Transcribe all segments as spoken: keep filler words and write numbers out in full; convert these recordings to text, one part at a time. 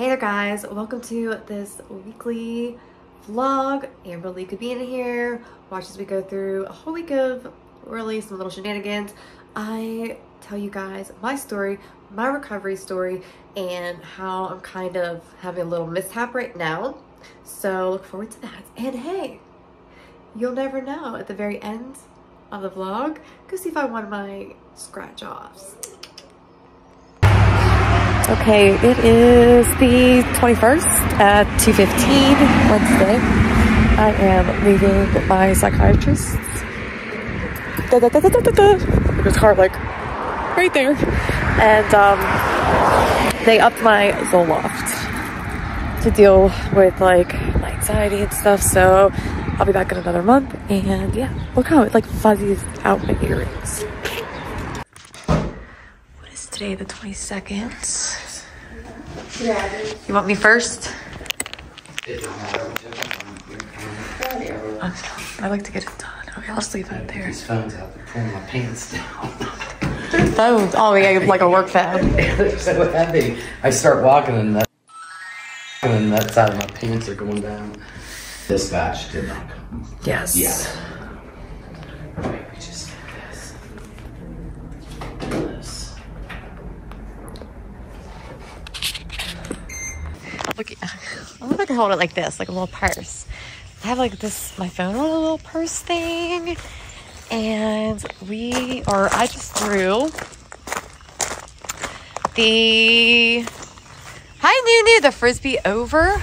Hey there guys, welcome to this weekly vlog. Amber Leigh Kubina here. Watch as we go through a whole week of really some little shenanigans. I tell you guys my story, my recovery story, and how I'm kind of having a little mishap right now. So look forward to that. And hey, you'll never know, at the very end of the vlog, go see if I won my scratch offs. Okay, it is the twenty-first at two fifteen Wednesday. I am leaving my psychiatrist. Da, da, da, da, da, da. There's a car like right there. And um, they upped my Zoloft to deal with like my anxiety and stuff. So I'll be back in another month. And yeah, look how it like fuzzies out my earrings. Today, the twenty-second. You want me first? I like to get it done. Okay, I'll just leave that there. These phones out to pull my pants down. Phones? Oh, yeah, like a work pad. They're so heavy. I start walking and that, and that side of my pants are going down. Dispatch did not come. Yes. Yes. Yeah. Right, we just did this. This. Look, I wonder if I can hold it like this, like a little purse. I have like this, my phone on a little purse thing. And we, or I just threw the, hi Nunu, the Frisbee over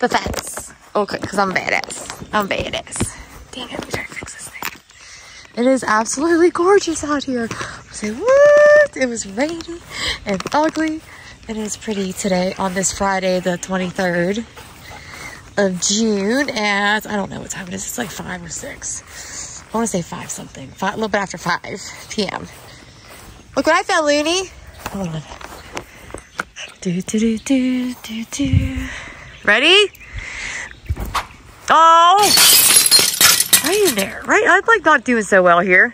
the fence. Okay, because I'm badass. I'm badass. Dang it, let me try to fix this thing. It is absolutely gorgeous out here. I was like, what? It was rainy and ugly. It is pretty today on this Friday, the twenty-third of June at, I don't know what time it is. It's like five or six. I want to say five something. Five, a little bit after five P M Look what I found, Looney. Hold on. Do, do, do, do, do, do. Ready? Oh! Right in there, right? I'm like not doing so well here.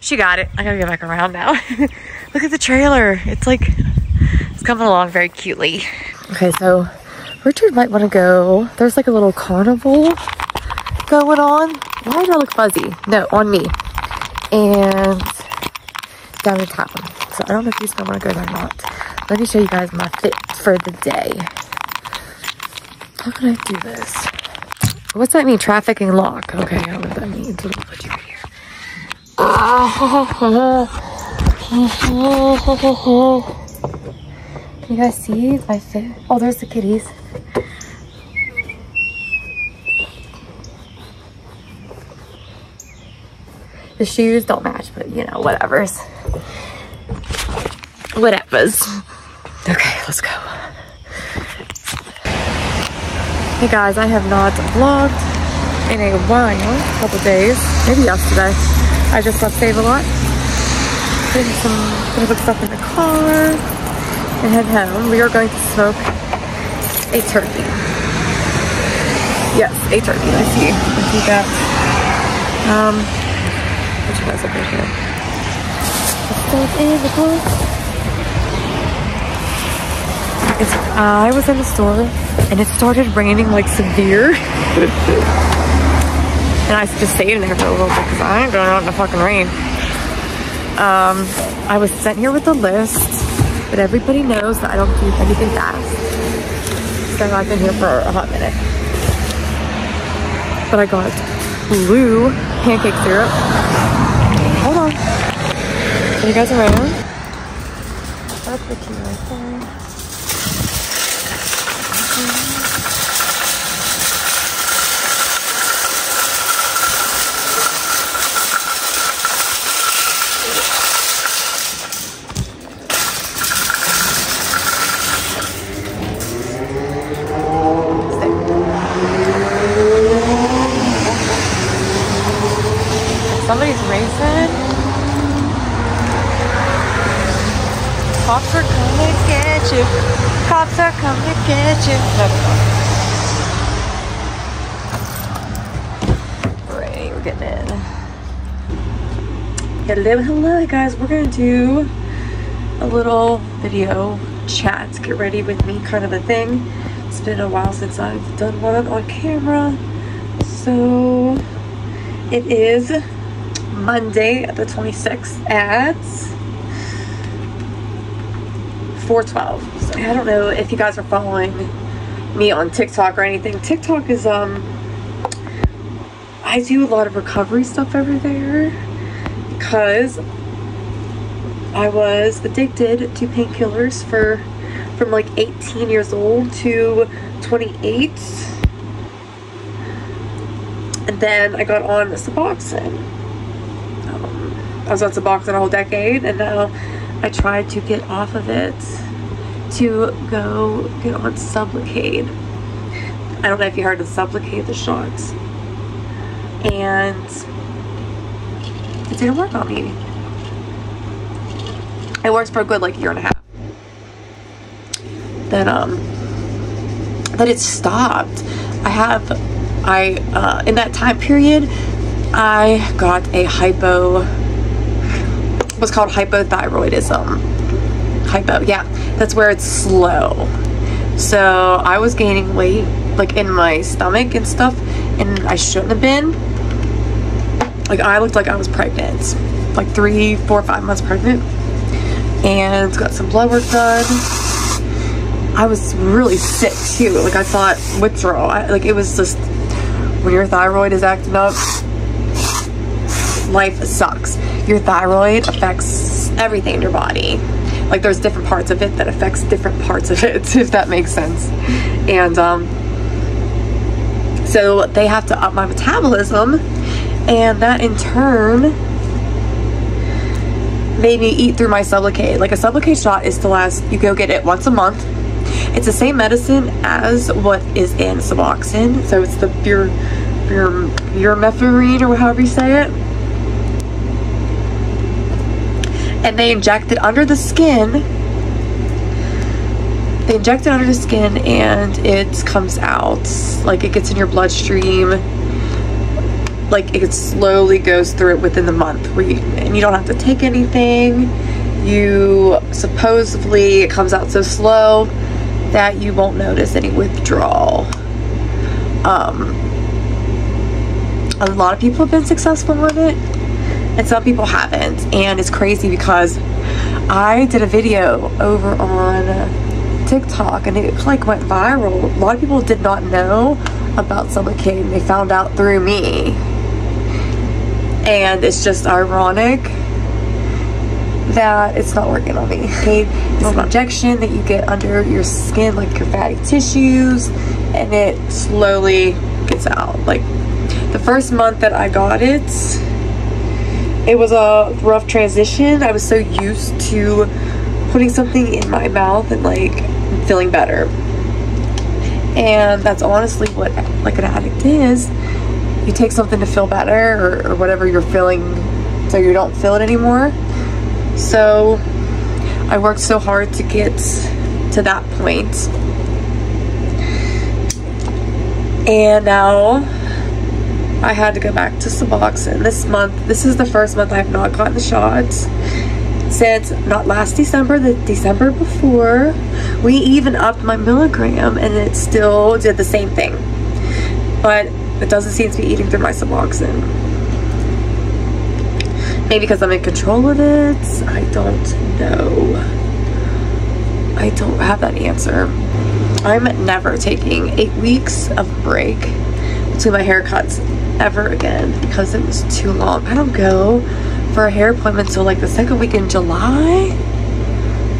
She got it. I gotta go back around now. Look at the trailer. It's like... it's coming along very cutely. Okay, so Richard might want to go. There's like a little carnival going on. Why do I look fuzzy? No, on me. And down in town. So I don't know if he's going to want to go there or not. Let me show you guys my fit for the day. How can I do this? What's that mean? Trafficking lock. Okay, I don't know what that means. Let me put you right here. Oh, you guys see my fit? Oh, there's the kitties. The shoes don't match, but you know, whatever's. Whatever's. Okay, let's go. Hey guys, I have not vlogged in a while, a couple days, maybe yesterday. I just left Save a Lot. Did some little stuff in the car. And head home. We are going to smoke a turkey. Yes, a turkey. I see. I see that. Um, what you guys up right here? Stuff in the car. It's, uh, I was in the store and it started raining like severe. And I just stayed in there for a little bit because I ain't going out in the fucking rain. Um, I was sent here with a list. But everybody knows that I don't do anything fast. So I've been here for a hot minute. But I got blue pancake syrup. Hold on. Are you guys around? That's the key right there. Somebody's racing. Cops are coming to get you. Cops are coming to get you. No. All right, we're getting in. Hello, hello, guys. We're going to do a little video chats, get ready with me kind of a thing. It's been a while since I've done one on camera. So it is Monday the twenty-sixth at four twelve. So I don't know if you guys are following me on TikTok or anything. TikTok is, um, I do a lot of recovery stuff over there because I was addicted to painkillers for from like eighteen years old to twenty-eight, and then I got on Suboxone. Um, I was on Suboxone a whole decade, and now I tried to get off of it to go get on Sublocade. I don't know if you heard of Sublocade, the shots, and it didn't work on me. It works for a good like year and a half. Then um, that it stopped. I have, I uh, in that time period, I got a hypo. What's called hypothyroidism. Hypo, yeah, that's where it's slow. So I was gaining weight like in my stomach and stuff, and I shouldn't have been. Like I looked like I was pregnant, like three, four, five months pregnant, and got some blood work done. I was really sick too. Like I thought withdrawal. I, like it was just when your thyroid is acting up, life sucks. Your thyroid affects everything in your body. Like there's different parts of it that affects different parts of it, if that makes sense. And um, so they have to up my metabolism, and that in turn made me eat through my Sublocade. Like a Sublocade shot is to last, you go get it once a month. It's the same medicine as what is in Suboxone. So it's the bur bur buprenorphine or however you say it. And they inject it under the skin. They inject it under the skin and it comes out. Like it gets in your bloodstream. Like it slowly goes through it within the month, where you, and you don't have to take anything. You supposedly, it comes out so slow that you won't notice any withdrawal. Um, a lot of people have been successful with it, and some people haven't. And it's crazy because I did a video over on TikTok and it like went viral. A lot of people did not know about Sublocade, and they found out through me. And it's just ironic that it's not working on me. It's an injection that you get under your skin, like your fatty tissues, and it slowly gets out. Like the first month that I got it, it was a rough transition. I was so used to putting something in my mouth and like feeling better. And that's honestly what like an addict is. You take something to feel better, or, or whatever you're feeling, so you don't feel it anymore. So I worked so hard to get to that point, and now I had to go back to Suboxone this month. This is the first month I have not gotten the shots since not last December, the December before. We even upped my milligram, and it still did the same thing. But it doesn't seem to be eating through my Suboxone. Maybe because I'm in control of it. I don't know. I don't have that answer. I'm never taking eight weeks of break between my haircuts ever again because it was too long. I don't go for a hair appointment until like the second week in July.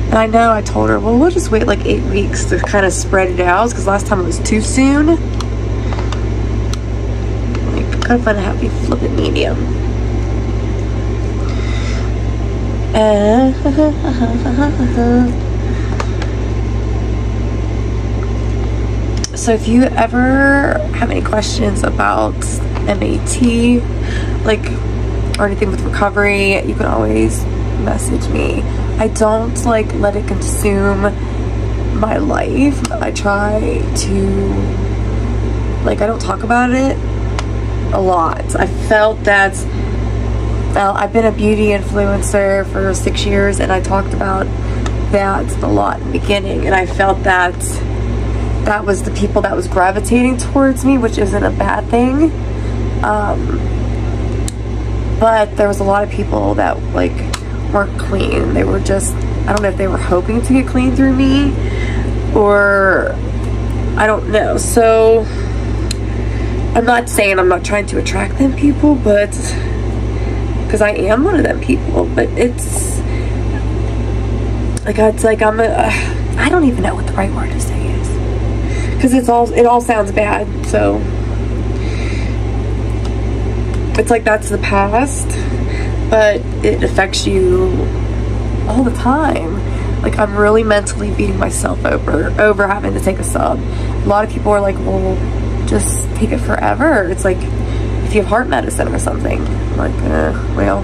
And I know I told her, well, we'll just wait like eight weeks to kind of spread it out because last time it was too soon. Gotta find a happy flippant medium. Uh, so if you ever have any questions about M A T, like, or anything with recovery, you can always message me. I don't like let it consume my life. I try to, like, I don't talk about it a lot. I felt that, well, I've been a beauty influencer for six years, and I talked about that's the lot in the beginning, and I felt that that was the people that was gravitating towards me, which isn't a bad thing. Um, but there was a lot of people that like weren't clean. They were just, I don't know if they were hoping to get clean through me, or I don't know. So I'm not saying I'm not trying to attract them people, but because I am one of them people, but it's like, it's like I'm a, uh, I don't even know what the right word to say is, because it's all, it all sounds bad. So it's like that's the past, but it affects you all the time. Like, I'm really mentally beating myself over over having to take a sub. A lot of people are like, well, just take it forever. It's like if you have heart medicine or something. I'm like, uh, well,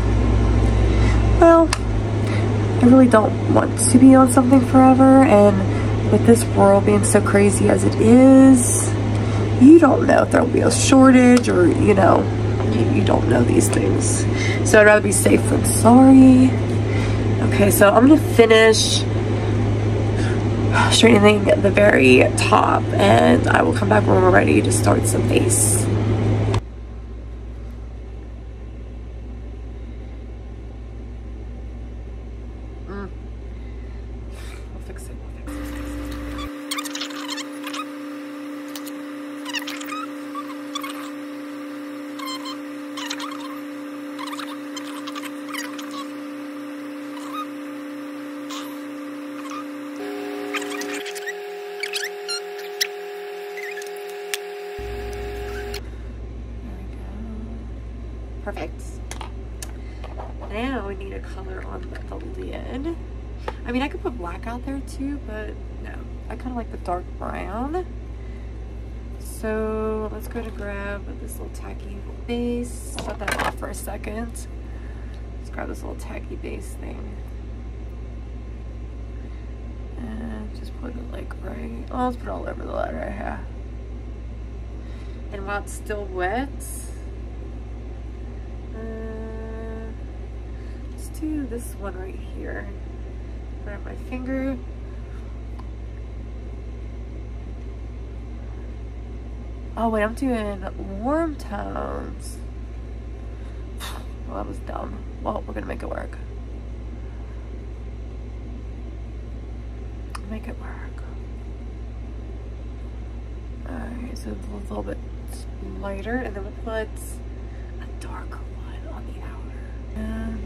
well, I really don't want to be on something forever, and with this world being so crazy as it is, you don't know if there'll be a shortage, or, you know, you, you don't know these things. So I'd rather be safe than sorry. Okay, so I'm gonna finish straightening the very top, and I will come back when we're ready to start some base. Mm. I'll fix it. Perfect. Now we need a color on the, the lid. I mean, I could put black out there too, but no. I kind of like the dark brown. So let's go to grab this little tacky base. Shut that off for a second. Let's grab this little tacky base thing. And just put it like right, oh, let's put it all over the lid right here. And while it's still wet, do this one right here. Grab my finger. Oh wait, I'm doing warm tones. Well, that was dumb. Well, we're gonna make it work. Make it work. Alright, so it's a little bit lighter, and then we'll put a darker one on the outer. And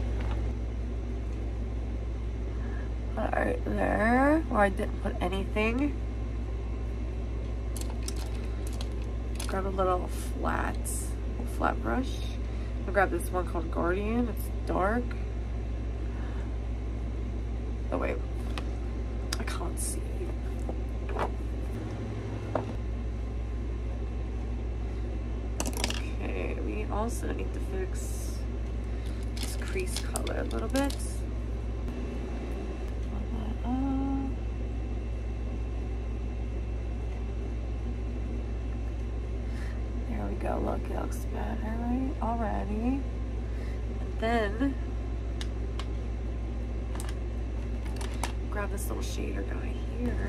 right there, where I didn't put anything. Grab a little flat, little flat brush. I'll grab this one called Guardian. It's dark. Oh wait, I can't see. Okay, we also need to fix this crease color a little bit. Go, look, it looks better, right? Already. And then grab this little shader guy here.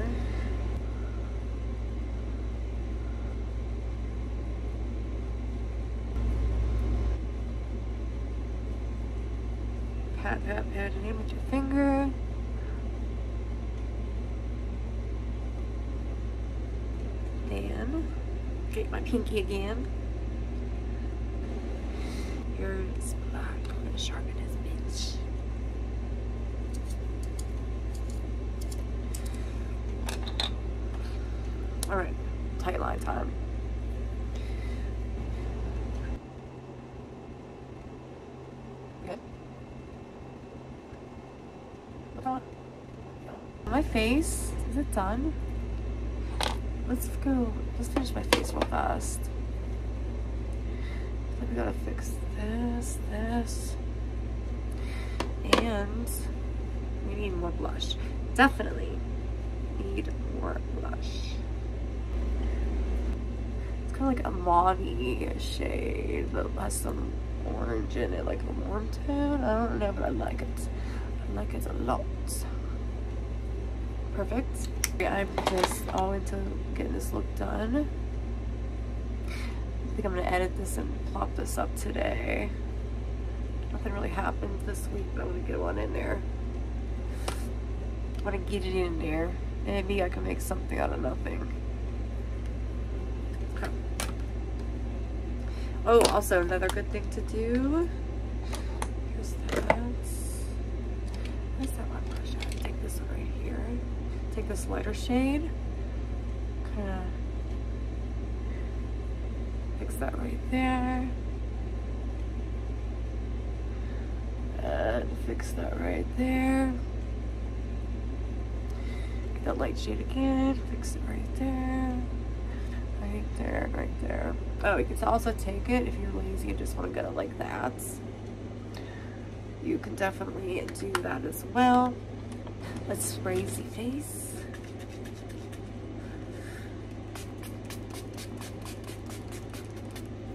Pat, pat, pat it in with your finger. Then get my pinky again. Here's black. I'm gonna sharpen this bitch. Alright, tight line time. Good. Hold on. My face, is it done? Let's go, let's finish my face real fast. We gotta fix this, this, and we need more blush. Definitely need more blush. It's kind of like a mauve-y shade, but has some orange in it, like a warm tone. I don't know, but I like it. I like it a lot. perfect. I'm just all into getting this look done. I think I'm gonna edit this and plop this up today. Nothing really happened this week, but I'm gonna get one in there. I wanna get it in there. Maybe I can make something out of nothing. Okay. Oh, also another good thing to do. Here's that. Where's that one brush? I take this one right here. Take this lighter shade. Kinda fix that right there. And fix that right there. Get that light shade again. Fix it right there. Right there, right there. Oh, you can also take it if you're lazy and just want to get it like that. You can definitely do that as well. Let's spray the face.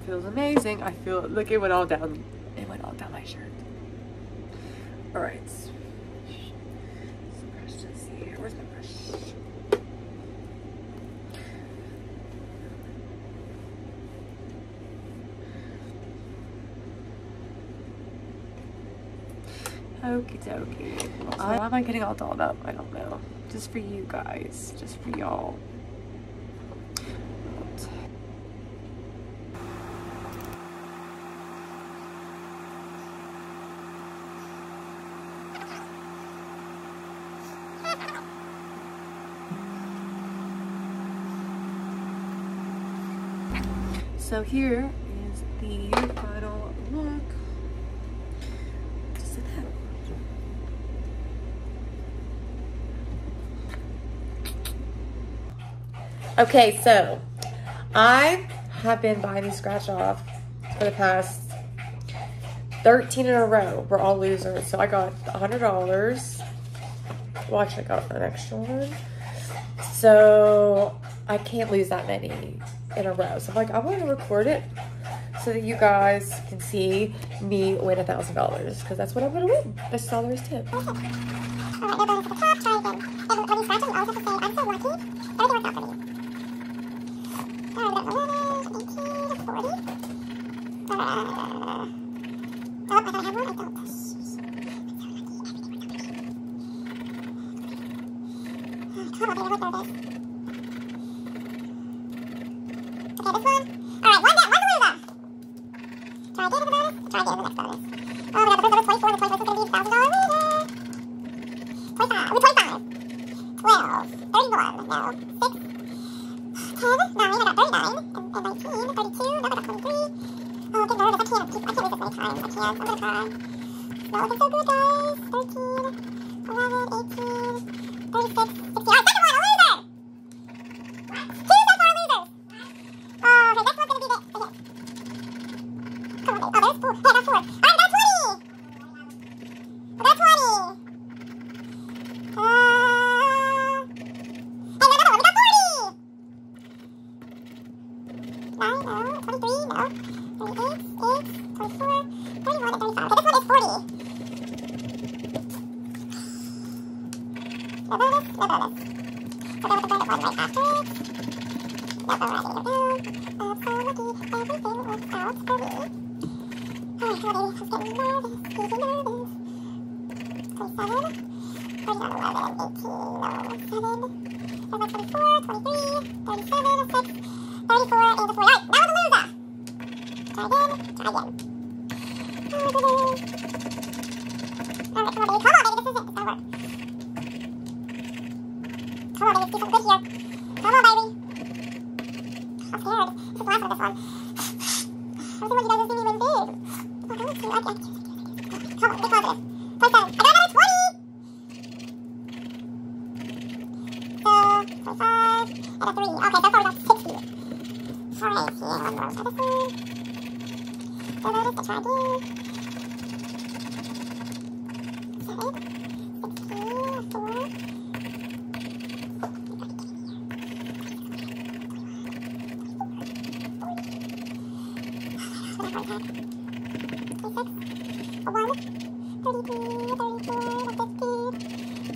Feels amazing. I feel, look, it went all down, it went all down my shirt. All right. Brush this here. Where's my brush? Okie dokie. Why am I getting all dolled up? I don't know. Just for you guys. Just for y'all. So here is the final look. Just like that. Okay, so I have been buying these scratch off for the past thirteen in a row. We're all losers. So I got one hundred dollars. Well, actually, I got an extra one. So I can't lose that many in a row. So I'm like, I want to record it so that you guys can see me win a thousand dollars, because that's what I'm going to win. That's all there is to it. One, thirty-two, thirty-four, fifty,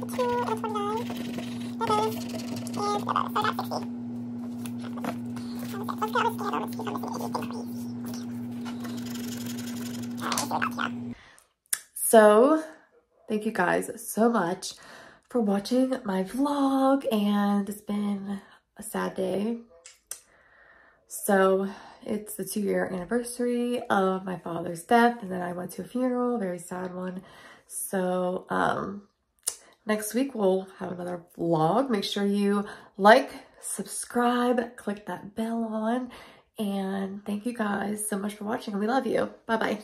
two, and twenty-nine, and So, thank you guys so much for watching my vlog, and it's been a sad day. So, it's the two year anniversary of my father's death, and then I went to a funeral, very sad one. So, um, next week we'll have another vlog. Make sure you like, subscribe, click that bell on, and thank you guys so much for watching. We love you. Bye-bye.